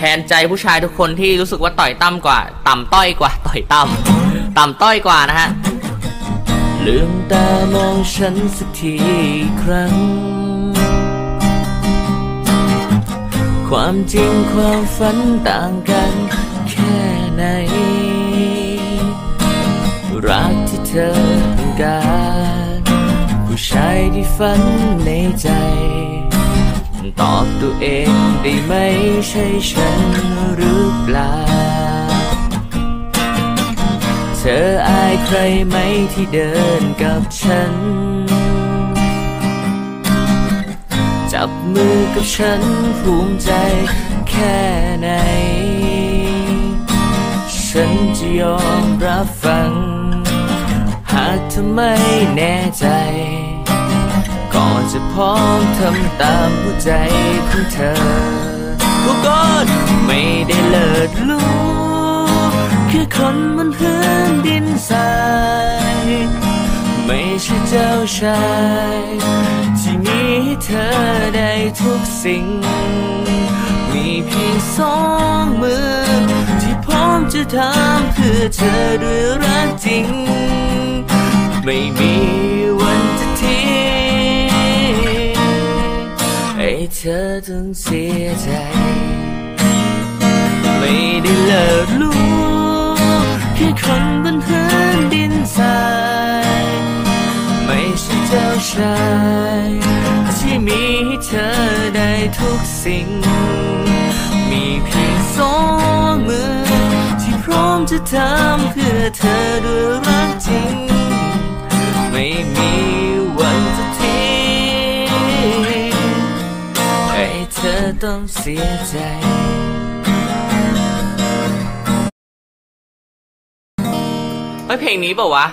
แทนใจผู้ชายทุกคนที่รู้สึกว่าต่อยต่ำกว่าต่ำต้อยกว่านะฮะลืมตามองฉันสักทีครั้งความจริงความฝันต่างกันแค่ไหนรักที่เธอต้องการผู้ชายที่ฝันในใจตอบตัวเองได้ไหมใช่ฉันหรือเปล่าเธออายใครไหมที่เดินกับฉันจับมือกับฉันภูมิใจแค่ไหนฉันจะยอมรับฟังหากเธอไม่แน่ใจก่อนจะพร้อมทำตามหัวใจของเธอผู้กดไม่ได้เลิศรู้แค่คนบนพื้นดินทรายไม่ใช่เจ้าชายที่มีให้เธอได้ทุกสิ่งมีเพียงสองมือที่พร้อมจะทำเพื่อเธอด้วยรักจริงไม่มีวันจะทิ้งให้เธอต้องเสียใจไม่ได้เลิศรู้แค่คนบนพื้นดินทรายไม่ใช่เจ้าชายที่มีให้เธอได้ทุกสิ่งมีเพียงสองมือที่พร้อมจะทำเพื่อเธอด้วยรักจริงไม่มีวันจะทิ้งให้เธอต้องเสียใจเพลงนี้เปล่าวะ